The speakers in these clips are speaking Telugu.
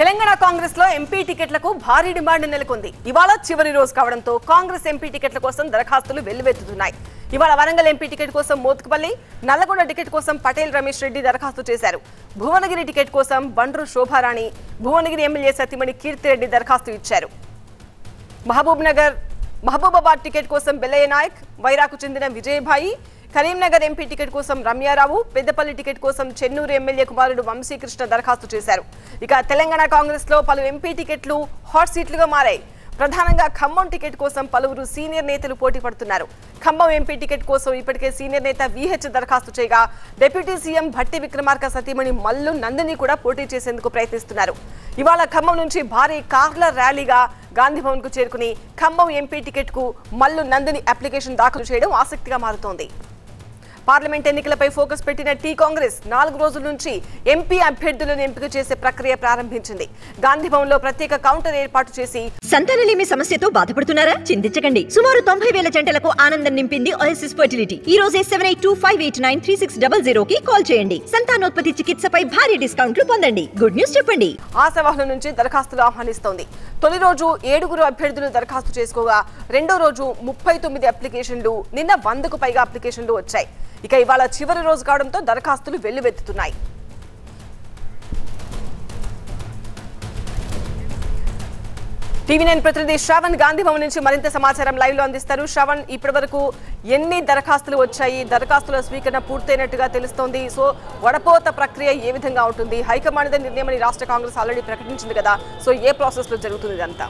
తెలంగాణ కాంగ్రెస్ లో ఎంపీ టికెట్లకు భారీ డిమాండ్ నెలకొంది. ఇవాళ చివరి రోజు కావడంతో కాంగ్రెస్ ఎంపీ టికెట్ల కోసం దరఖాస్తులు వెల్లువెత్తుతున్నాయి. ఇవాళ వరంగల్ ఎంపీ టికెట్ కోసం మోత్కుపల్లి, నల్లగొండ టికెట్ కోసం పటేల్ రమేష్ రెడ్డి దరఖాస్తు చేశారు. భువనగిరి టికెట్ కోసం బండ్రు శోభారాణి, భువనగిరి ఎమ్మెల్యే సతీమణి కీర్తిరెడ్డి దరఖాస్తు ఇచ్చారు. మహబూబాబాద్ టికెట్ కోసం బెల్లయ్య నాయక్, వైరాకు చెందిన విజయభాయి, కరీంనగర్ ఎంపీ టికెట్ కోసం రమ్యారావు, పెద్దపల్లి టికెట్ కోసం చెన్నూరు ఎమ్మెల్యే కుమారుడు వంశీ కృష్ణ దరఖాస్తు చేశారు. ఇక తెలంగాణ కాంగ్రెస్ లో పలు ఎంపీ టికెట్లు హాట్ సీట్లుగా మారాయి. ప్రధానంగా ఖమ్మం టికెట్ కోసం పలువురు సీనియర్ నేతలు పోటీ పడుతున్నారు. ఖమ్మం ఎంపీ టికెట్ కోసం ఇప్పటికే సీనియర్ నేత వీహెచ్ దరఖాస్తు చేయగా, డిప్యూటీ సీఎం భట్టి విక్రమార్క సతీమణి మల్లు నందిని కూడా పోటీ చేసేందుకు ప్రయత్నిస్తున్నారు. ఇవాళ ఖమ్మం నుంచి భారీ కార్ల ర్యాలీగా గాంధీభవన్ కు చేరుకుని ఖమ్మం ఎంపీ టికెట్ కు మల్లు నందిని అప్లికేషన్ దాఖలు చేయడం ఆసక్తిగా మారుతోంది. పార్లమెంట్ ఎన్నికలపై ఫోకస్ పెట్టిన టీ కాంగ్రెస్ 4 రోజుల నుంచి ఎంపీ అభ్యర్థులను ఎంపిక చేసే ప్రక్రియ ప్రారంభించింది. గాంధీభవన్ లో ప్రత్యేక కౌంటర్ ఏర్పాటు చేసి సంతానలేమి సమస్యతో బాధపడుతున్నారా? చింతించకండి. సుమారు 90,000 జంటలకు ఆనందం నింపింది ఓఎస్ఎస్ ఫర్టిలిటీ. ఈ రోజే 7825893600 కి కాల్ చేయండి. సంతానోత్పత్తి చికిత్సపై భారీ డిస్కౌంట్లు పొందండి. గుడ్ న్యూస్ చెప్పండి. ఆశావాహుల నుంచి దరఖాస్తులు ఆహ్వానిస్తోంది. తొలి రోజు 7 అభ్యర్థులు దరఖాస్తు చేసుకోగా, రెండో రోజు 39 అప్లికేషన్లు, నిన్న 100కు పైగా అప్లికేషన్లు వచ్చాయి. ఇక ఇవాళ చివరి రోజు కావడంతో దరఖాస్తులు వెల్లువెత్తుతున్నాయి. టీవీ 9 ప్రతినిధి శ్రవణ్ గాంధీభవన్ నుంచి మరింత సమాచారం లైవ్ లో అందిస్తారు. శ్రవణ్, ఇప్పటి వరకు ఎన్ని దరఖాస్తులు వచ్చాయి? దరఖాస్తుల స్వీకరణ పూర్తయినట్టుగా తెలుస్తోంది. సో వడపోత ప్రక్రియ ఏ విధంగా ఉంటుంది? హైకమాండ్ నిర్ణయం అని రాష్ట్ర కాంగ్రెస్ ఆల్రెడీ ప్రకటించింది కదా, సో ఏ ప్రాసెస్ లో జరుగుతుంది ఇదంతా?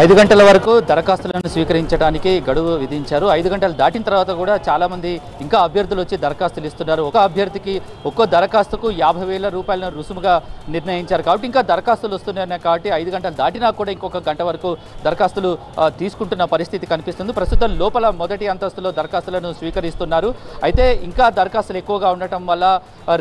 ఐదు 5 గంటల వరకు దరఖాస్తులను స్వీకరించడానికి గడువు విధించారు. 5 గంటలు దాటిన తర్వాత కూడా చాలామంది ఇంకా అభ్యర్థులు వచ్చి దరఖాస్తులు ఇస్తున్నారు. ఒక అభ్యర్థికి ఒక్కో దరఖాస్తుకు 50,000 రూపాయలను రుసుముగా నిర్ణయించారు. కాబట్టి ఇంకా దరఖాస్తులు వస్తున్నాయి. కాబట్టి 5 గంటలు దాటినా కూడా ఇంకొక గంట వరకు దరఖాస్తులు తీసుకుంటున్న పరిస్థితి కనిపిస్తుంది. ప్రస్తుతం లోపల మొదటి అంతస్తులో దరఖాస్తులను స్వీకరిస్తున్నారు. అయితే ఇంకా దరఖాస్తులు ఎక్కువగా ఉండటం వల్ల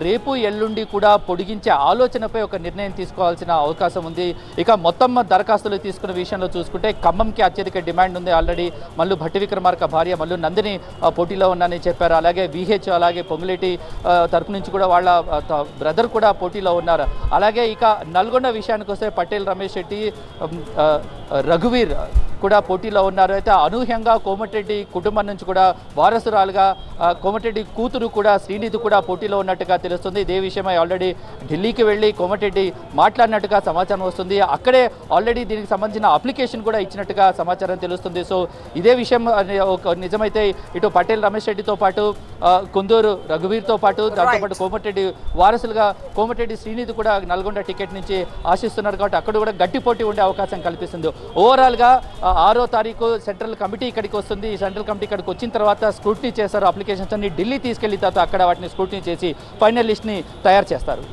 రేపు ఎల్లుండి కూడా పొడిగించే ఆలోచనపై ఒక నిర్ణయం తీసుకోవాల్సిన అవకాశం ఉంది. ఇక మొత్తం దరఖాస్తులు తీసుకున్న విషయంలో చూసుకుంటే ఖమ్మంకి అత్యధిక డిమాండ్ ఉంది. ఆల్రెడీ మల్లు భట్టి విక్రమార్క భార్య మల్లు నందిని పోటీలో ఉన్నారని చెప్పారు. అలాగే వీహెచ్, అలాగే పొంగులేటి తరపు నుంచి కూడా వాళ్ళ బ్రదర్ కూడా పోటీలో ఉన్నారు. అలాగే ఇక నల్గొండ విషయానికి వస్తే పటేల్ రమేష్ రెడ్డి, రఘువీర్ కూడా పోటీలో ఉన్నారు. అయితే అనూహ్యంగా కోమటిరెడ్డి కుటుంబం నుంచి కూడా వారసురాలుగా కోమటిరెడ్డి కూతురు కూడా శ్రీనిధి కూడా పోటీలో ఉన్నట్టుగా తెలుస్తుంది. ఇదే విషయమై ఆల్రెడీ ఢిల్లీకి వెళ్ళి కోమటిరెడ్డి మాట్లాడినట్టుగా సమాచారం వస్తుంది. అక్కడే ఆల్రెడీ దీనికి సంబంధించిన అప్లికేషన్ కూడా ఇచ్చినట్టుగా సమాచారం తెలుస్తుంది. సో ఇదే విషయం నిజమైతే ఇటు పటేల్ రమేష్ రెడ్డితో పాటు కుందూరు రఘువీర్తో పాటు దాంతోపాటు కోమటిరెడ్డి వారసులుగా కోమటిరెడ్డి శ్రీనిధి కూడా నల్గొండ టికెట్ నుంచి ఆశిస్తున్నారు. కాబట్టి అక్కడ కూడా గట్టి పోటీ ఉండే అవకాశం కల్పిస్తుంది. ఓవరాల్గా 6వ తారీఖు సెంట్రల్ కమిటీ ఇక్కడికి వస్తుంది. ఈ సెంట్రల్ కమిటీ ఇక్కడికి వచ్చిన తర్వాత స్క్రూటినీ చేస్తారు. అప్లికేషన్స్ అన్ని ఢిల్లీ తీసుకెళ్లిన తర్వాత అక్కడ వాటిని స్క్రూటినీ చేసి ఫైనల్ లిస్ట్ని తయారు చేస్తారు.